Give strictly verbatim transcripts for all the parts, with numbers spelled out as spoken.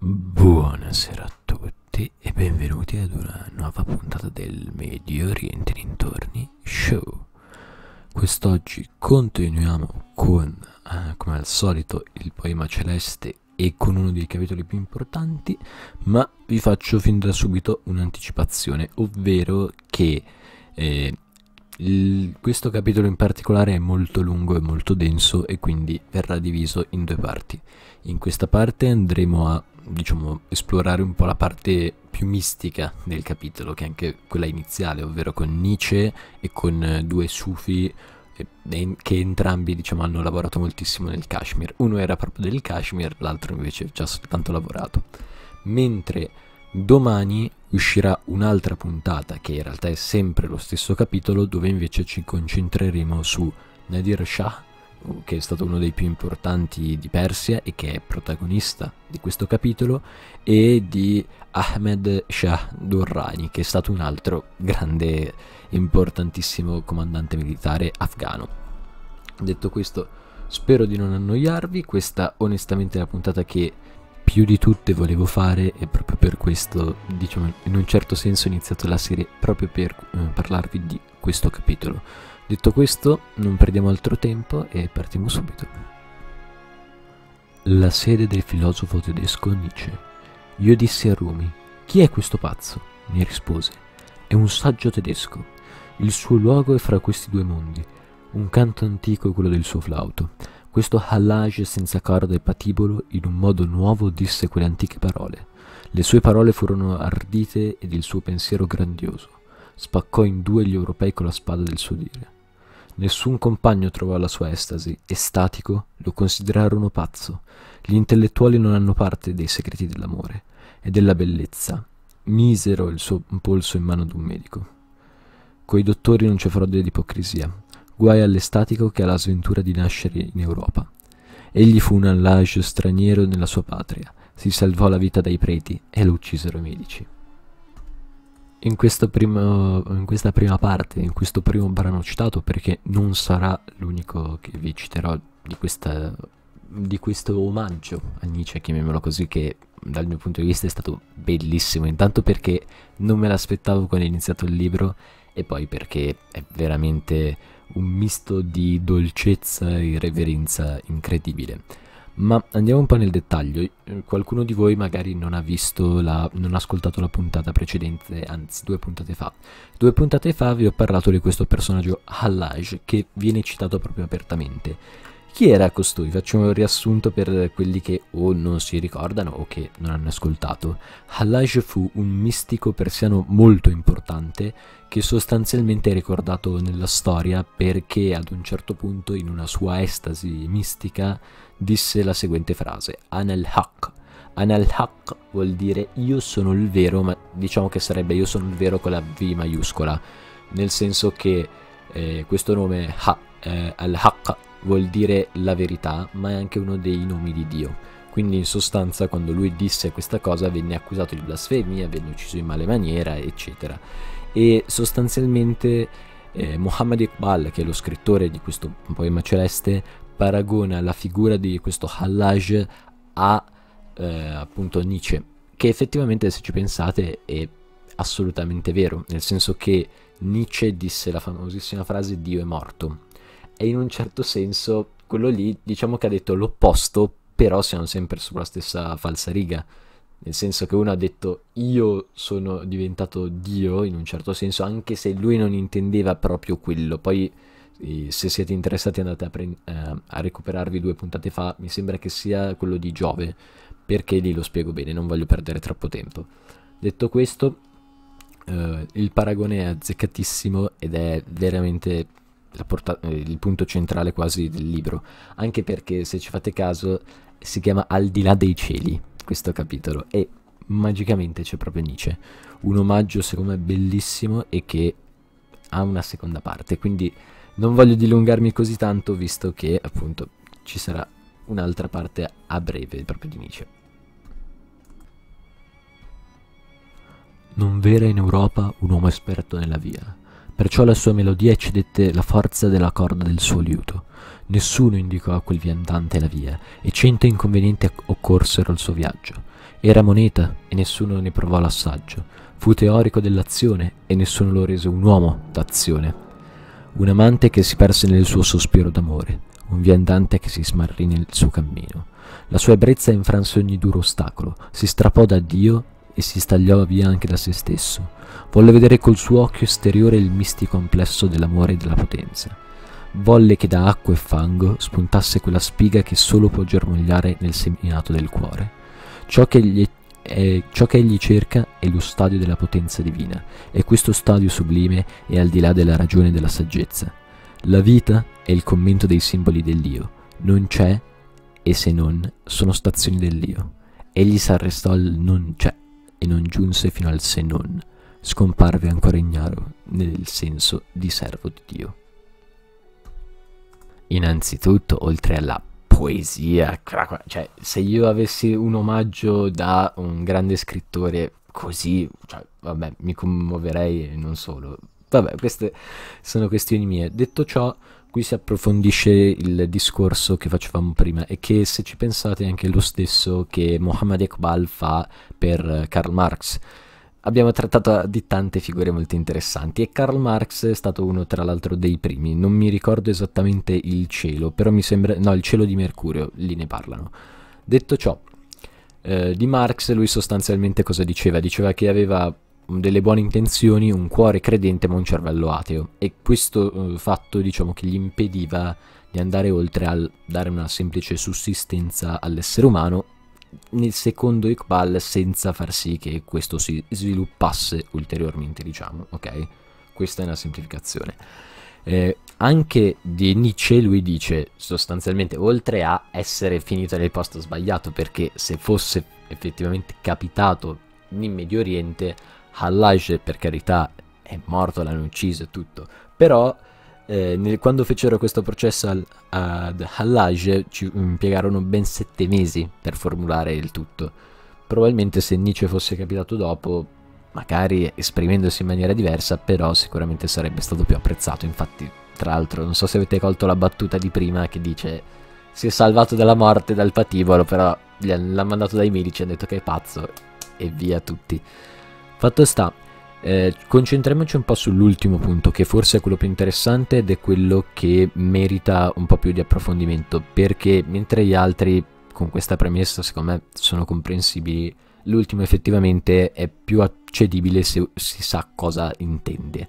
Buonasera a tutti e benvenuti ad una nuova puntata del Medio Oriente e Dintorni Show. Quest'oggi continuiamo con, eh, come al solito, il poema celeste e con uno dei capitoli più importanti, ma vi faccio fin da subito un'anticipazione, ovvero che eh, il, questo capitolo in particolare è molto lungo e molto denso e quindi verrà diviso in due parti. In questa parte andremo a, diciamo, esplorare un po' la parte più mistica del capitolo, che è anche quella iniziale, ovvero con Nietzsche e con due sufi che entrambi, diciamo, hanno lavorato moltissimo nel Kashmir. Uno era proprio del Kashmir, l'altro invece ci ha soltanto lavorato. Mentre domani uscirà un'altra puntata, che in realtà è sempre lo stesso capitolo, dove invece ci concentreremo su Nadir Shah, che è stato uno dei più importanti di Persia e che è protagonista di questo capitolo, e di Ahmed Shah Durrani, che è stato un altro grande, importantissimo comandante militare afgano. Detto questo, spero di non annoiarvi. Questa onestamente è la puntata che più di tutte volevo fare e proprio per questo, diciamo, in un certo senso ho iniziato la serie proprio per eh, parlarvi di questo capitolo. Detto questo, non perdiamo altro tempo e partiamo subito. La sede del filosofo tedesco Nietzsche. Io dissi a Rumi: chi è questo pazzo? Mi rispose: è un saggio tedesco. Il suo luogo è fra questi due mondi. Un canto antico è quello del suo flauto. Questo Hallaj senza corda e patibolo in un modo nuovo disse quelle antiche parole. Le sue parole furono ardite ed il suo pensiero grandioso. Spaccò in due gli europei con la spada del suo dire. Nessun compagno trovò la sua estasi, estatico lo considerarono pazzo. Gli intellettuali non hanno parte dei segreti dell'amore e della bellezza. Misero il suo polso in mano ad un medico. Coi dottori non c'è frode di ipocrisia. Guai all'estatico che ha la sventura di nascere in Europa. Egli fu un Hallaj straniero nella sua patria. Si salvò la vita dai preti e lo uccisero i medici. In, questo primo, in questa prima parte, in questo primo brano citato, perché non sarà l'unico che vi citerò di, questa, di questo omaggio a Nietzsche, chiamiamolo così, che dal mio punto di vista è stato bellissimo, intanto perché non me l'aspettavo quando è iniziato il libro e poi perché è veramente un misto di dolcezza e reverenza incredibile. Ma andiamo un po' nel dettaglio. Qualcuno di voi magari non ha visto la, non ha ascoltato la puntata precedente, anzi due puntate fa. Due puntate fa vi ho parlato di questo personaggio Hallaj, che viene citato proprio apertamente. Chi era costui? Faccio un riassunto per quelli che o non si ricordano o che non hanno ascoltato. Hallaj fu un mistico persiano molto importante che sostanzialmente è ricordato nella storia perché ad un certo punto, in una sua estasi mistica, disse la seguente frase: Ana al-Haq. Ana al-Haq vuol dire io sono il vero, ma diciamo che sarebbe io sono il vero con la V maiuscola, nel senso che eh, questo nome eh, al-Haq vuol dire la verità, ma è anche uno dei nomi di Dio. Quindi in sostanza, quando lui disse questa cosa, venne accusato di blasfemia, venne ucciso in male maniera, eccetera. E sostanzialmente eh, Muhammad Iqbal, che è lo scrittore di questo poema celeste, paragona la figura di questo Hallaj a eh, appunto Nietzsche, che effettivamente, se ci pensate, è assolutamente vero, nel senso che Nietzsche disse la famosissima frase Dio è morto. E in un certo senso quello lì, diciamo che ha detto l'opposto, però siamo sempre sulla stessa falsariga, nel senso che uno ha detto io sono diventato Dio in un certo senso, anche se lui non intendeva proprio quello. Poi se siete interessati andate a, eh, a recuperarvi due puntate fa, mi sembra che sia quello di Giove, perché lì lo spiego bene, non voglio perdere troppo tempo. Detto questo, eh, il paragone è azzeccatissimo ed è veramente La porta- il punto centrale quasi del libro, anche perché, se ci fate caso, si chiama Al di là dei cieli questo capitolo e magicamente c'è proprio Nietzsche, un omaggio secondo me bellissimo e che ha una seconda parte. Quindi non voglio dilungarmi così tanto, visto che appunto ci sarà un'altra parte a breve proprio di Nietzsche. Non v'era in Europa un uomo esperto nella via, Perciò la sua melodia eccedette la forza della corda del suo liuto. Nessuno indicò a quel viandante la via, e cento inconvenienti occorsero al suo viaggio. Era moneta, e nessuno ne provò l'assaggio. Fu teorico dell'azione, e nessuno lo rese un uomo d'azione. Un amante che si perse nel suo sospiro d'amore, un viandante che si smarrì nel suo cammino. La sua ebbrezza infranse ogni duro ostacolo, si strappò da Dio e si stagliò via anche da se stesso. Volle vedere col suo occhio esteriore il mistico complesso dell'amore e della potenza. Volle che da acqua e fango spuntasse quella spiga che solo può germogliare nel seminato del cuore. Ciò che gli E ciò che egli cerca è lo stadio della potenza divina, e questo stadio sublime è al di là della ragione e della saggezza. La vita è il commento dei simboli dell'Io, non c'è e se non sono stazioni dell'Io. Egli s'arrestò al non c'è e non giunse fino al se non, scomparve ancora ignaro nel senso di servo di Dio. Innanzitutto, oltre alla poesia, cioè se io avessi un omaggio da un grande scrittore così, cioè, vabbè, mi commuoverei e non solo. Vabbè, queste sono questioni mie. Detto ciò, qui si approfondisce il discorso che facevamo prima e che, se ci pensate, è anche lo stesso che Muhammad Iqbal fa per Karl Marx. Abbiamo trattato di tante figure molto interessanti e Karl Marx è stato uno, tra l'altro, dei primi. Non mi ricordo esattamente il cielo, però mi sembra... no, il cielo di Mercurio, lì ne parlano. Detto ciò, eh, di Marx lui sostanzialmente cosa diceva? Diceva che aveva delle buone intenzioni, un cuore credente ma un cervello ateo, e questo eh, fatto, diciamo, che gli impediva di andare oltre al dare una semplice sussistenza all'essere umano, nel secondo Iqbal, senza far sì che questo si sviluppasse ulteriormente, diciamo, ok? Questa è una semplificazione. Eh, anche di Nietzsche lui dice sostanzialmente, oltre a essere finito nel posto sbagliato, perché se fosse effettivamente capitato in Medio Oriente, Hallaj, per carità, è morto, l'hanno ucciso e tutto, però... Eh, nel, quando fecero questo processo al, ad Hallaj ci impiegarono ben sette mesi per formulare il tutto. Probabilmente se Nietzsche fosse capitato dopo, magari esprimendosi in maniera diversa, però sicuramente sarebbe stato più apprezzato. Infatti, tra l'altro, non so se avete colto la battuta di prima che dice si è salvato dalla morte dal patibolo, però l'hanno mandato dai medici e hanno detto che è pazzo e via tutti. Fatto sta. Eh, concentriamoci un po' sull'ultimo punto, che forse è quello più interessante ed è quello che merita un po' più di approfondimento, perché mentre gli altri con questa premessa secondo me sono comprensibili, l'ultimo effettivamente è più accedibile se si sa cosa intende.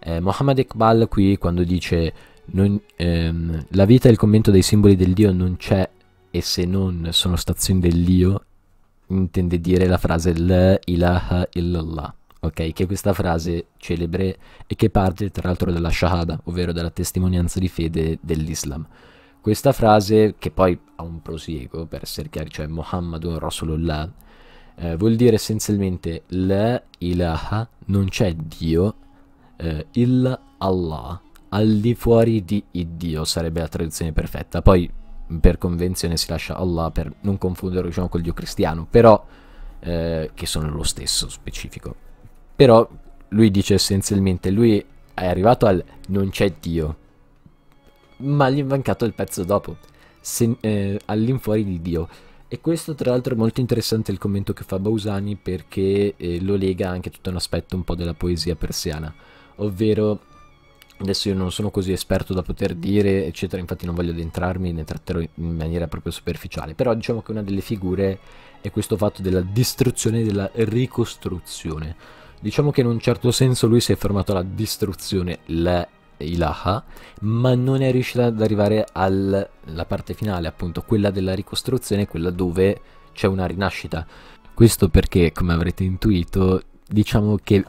eh, Muhammad Iqbal qui, quando dice non, ehm, la vita è il commento dei simboli dell'Io, non c'è e se non sono stazioni dell'Io, intende dire la frase La ilaha illallah, ok, che è questa frase celebre e che parte tra l'altro dalla Shahada, ovvero dalla testimonianza di fede dell'Islam. Questa frase, che poi ha un prosieguo, per essere chiari, cioè Muhammadun Rasulullah, eh, vuol dire essenzialmente La ilaha, non c'è Dio, eh, il Allah, al di fuori di Dio, sarebbe la traduzione perfetta. Poi per convenzione si lascia Allah per non confonderlo, diciamo, col Dio cristiano, però eh, che sono lo stesso specifico. Però lui dice essenzialmente, lui è arrivato al non c'è Dio, ma gli è mancato il pezzo dopo, eh, all'infuori di Dio. E questo tra l'altro è molto interessante il commento che fa Bausani, perché eh, lo lega anche a tutto un aspetto un po' della poesia persiana, ovvero, adesso io non sono così esperto da poter dire eccetera, infatti non voglio addentrarmi, ne tratterò in maniera proprio superficiale, però diciamo che una delle figure è questo fatto della distruzione e della ricostruzione. Diciamo che in un certo senso lui si è fermato alla distruzione, la ilaha, ma non è riuscito ad arrivare alla parte finale, appunto, quella della ricostruzione, quella dove c'è una rinascita. Questo perché, come avrete intuito, diciamo che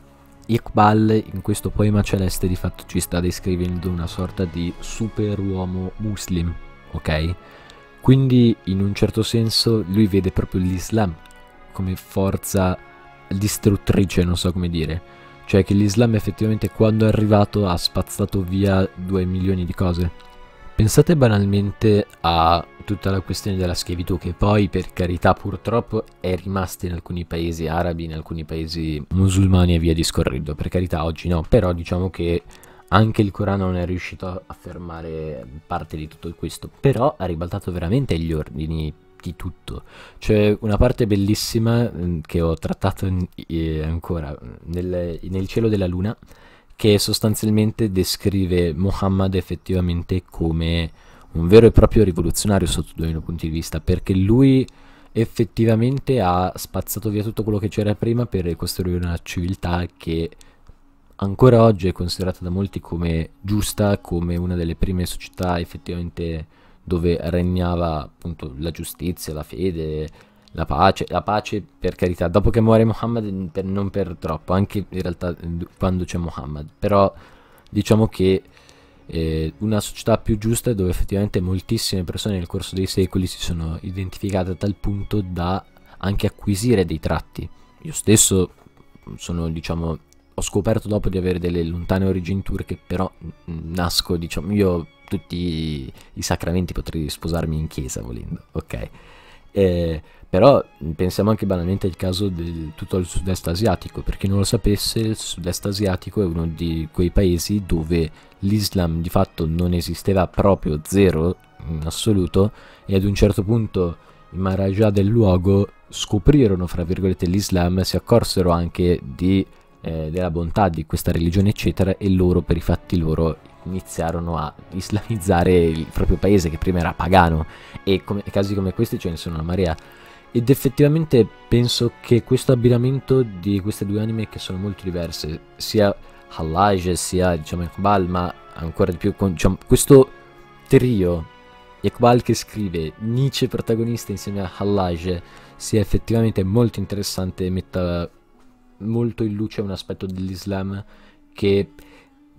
Iqbal in questo poema celeste di fatto ci sta descrivendo una sorta di superuomo muslim, ok? Quindi in un certo senso lui vede proprio l'Islam come forza distruttrice, non so come dire, cioè che l'Islam effettivamente quando è arrivato ha spazzato via due milioni di cose, Pensate banalmente a tutta la questione della schiavitù, che poi per carità purtroppo è rimasta in alcuni paesi arabi, in alcuni paesi musulmani e via discorrendo, per carità oggi no, però diciamo che anche il Corano non è riuscito a fermare parte di tutto questo, però ha ribaltato veramente gli ordini di tutto. C'è una parte bellissima che ho trattato in, eh, ancora nel, nel cielo della luna, che sostanzialmente descrive Muhammad effettivamente come un vero e proprio rivoluzionario sotto due punti di vista, perché lui effettivamente ha spazzato via tutto quello che c'era prima per costruire una civiltà che ancora oggi è considerata da molti come giusta, come una delle prime società effettivamente dove regnava appunto la giustizia, la fede, la pace, la pace per carità, dopo che muore Muhammad per, non per troppo, anche in realtà quando c'è Muhammad, però diciamo che eh, una società più giusta dove effettivamente moltissime persone nel corso dei secoli si sono identificate a tal punto da anche acquisire dei tratti. Io stesso sono diciamo... ho scoperto dopo di avere delle lontane origini turche, però nasco, diciamo, io ho tutti i sacramenti, potrei sposarmi in chiesa volendo, ok? Eh, però pensiamo anche banalmente al caso del tutto il sud-est asiatico, per chi non lo sapesse il sud-est asiatico è uno di quei paesi dove l'Islam di fatto non esisteva proprio, zero in assoluto, e ad un certo punto i Maharaja del luogo scoprirono, fra virgolette, l'Islam, si accorsero anche di Eh, della bontà di questa religione eccetera, e loro per i fatti loro iniziarono a islamizzare il proprio paese che prima era pagano, e come, casi come questi ce ne sono una marea, ed effettivamente penso che questo abbinamento di queste due anime che sono molto diverse, sia Hallaj sia diciamo Iqbal, ma ancora di più con, diciamo, questo trio Iqbal che scrive, Nietzsche protagonista insieme a Hallaj, sia effettivamente molto interessante e metta molto in luce un aspetto dell'Islam che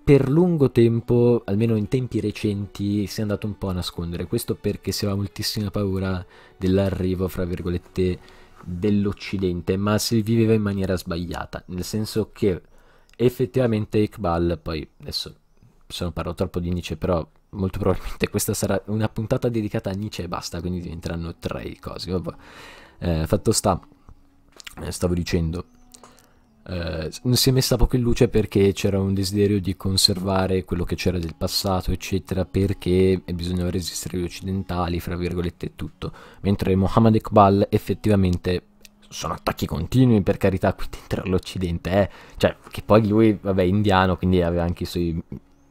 per lungo tempo, almeno in tempi recenti, si è andato un po' a nascondere. Questo perché si aveva moltissima paura dell'arrivo, fra virgolette, dell'Occidente, ma si viveva in maniera sbagliata, nel senso che effettivamente Iqbal, poi adesso se non parlo troppo di Nietzsche, però molto probabilmente questa sarà una puntata dedicata a Nietzsche e basta, quindi diventeranno tre cose, vabbè. Eh, fatto sta, stavo dicendo, Uh, si è messa poco in luce perché c'era un desiderio di conservare quello che c'era del passato eccetera, perché bisognava resistere agli occidentali, fra virgolette, tutto, mentre Muhammad Iqbal effettivamente sono attacchi continui, per carità, qui dentro all'Occidente, eh? Cioè, che poi lui vabbè è indiano, quindi aveva anche i suoi,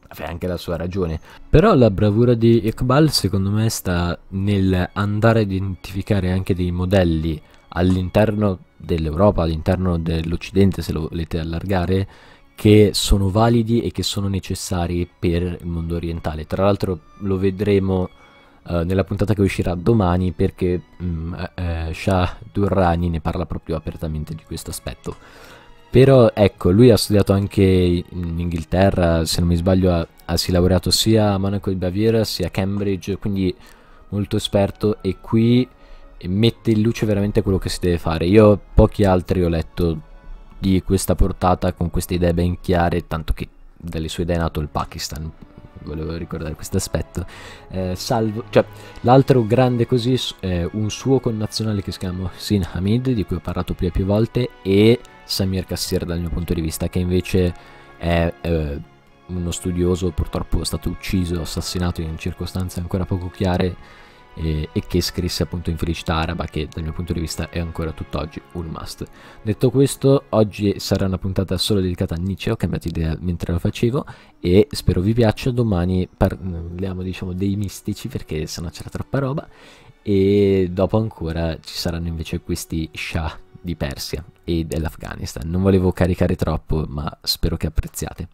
aveva anche la sua ragione, però la bravura di Iqbal secondo me sta nel andare a identificare anche dei modelli all'interno dell'Europa, all'interno dell'Occidente, se lo volete allargare, che sono validi e che sono necessari per il mondo orientale. Tra l'altro lo vedremo eh, nella puntata che uscirà domani, perché mh, eh, Shah Durrani ne parla proprio apertamente di questo aspetto. Però ecco, lui ha studiato anche in Inghilterra, se non mi sbaglio ha, ha si laureato sia a Monaco di Baviera sia a Cambridge, quindi molto esperto, e qui mette in luce veramente quello che si deve fare. Io pochi altri ho letto di questa portata con queste idee ben chiare, tanto che dalle sue idee è nato il Pakistan, volevo ricordare questo aspetto. Eh, salvo, cioè, l'altro grande così è un suo connazionale che si chiama Sin Hamid, di cui ho parlato più e più volte, e Samir Kassir dal mio punto di vista, che invece è eh, uno studioso, purtroppo è stato ucciso, assassinato in circostanze ancora poco chiare, e che scrisse appunto in Felicità Araba, che dal mio punto di vista è ancora tutt'oggi un must. Detto questo, oggi sarà una puntata solo dedicata a Nietzsche, ho cambiato idea mentre lo facevo e spero vi piaccia. Domani parliamo diciamo dei mistici, perché sennò c'era troppa roba, e dopo ancora ci saranno invece questi Shah di Persia e dell'Afghanistan. Non volevo caricare troppo, ma spero che apprezziate.